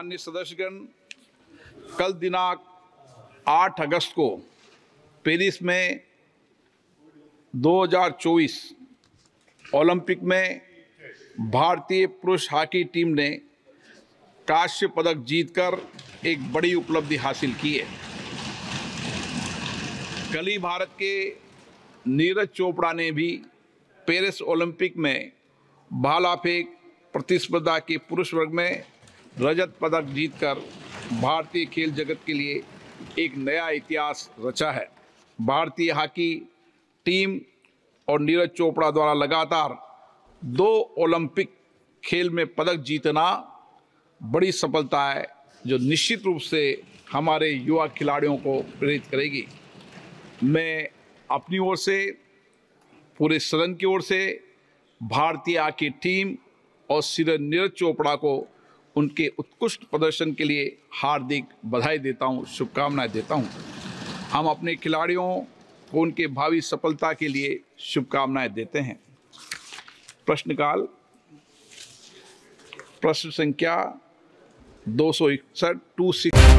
माननीय सदस्यगण, कल दिनांक 8 अगस्त को पेरिस में 2024 ओलंपिक में भारतीय पुरुष हॉकी टीम ने कांस्य पदक जीतकर एक बड़ी उपलब्धि हासिल की है। कल ही भारत के नीरज चोपड़ा ने भी पेरिस ओलंपिक में भाला फेंक प्रतिस्पर्धा के पुरुष वर्ग में रजत पदक जीतकर भारतीय खेल जगत के लिए एक नया इतिहास रचा है। भारतीय हॉकी टीम और नीरज चोपड़ा द्वारा लगातार 2 ओलंपिक खेल में पदक जीतना बड़ी सफलता है, जो निश्चित रूप से हमारे युवा खिलाड़ियों को प्रेरित करेगी। मैं अपनी ओर से, पूरे सदन की ओर से भारतीय हॉकी टीम और नीरज चोपड़ा को उनके उत्कृष्ट प्रदर्शन के लिए हार्दिक बधाई देता हूं, शुभकामनाएं देता हूं। हम अपने खिलाड़ियों को उनके भावी सफलता के लिए शुभकामनाएं देते हैं। प्रश्नकाल। प्रश्न संख्या 261।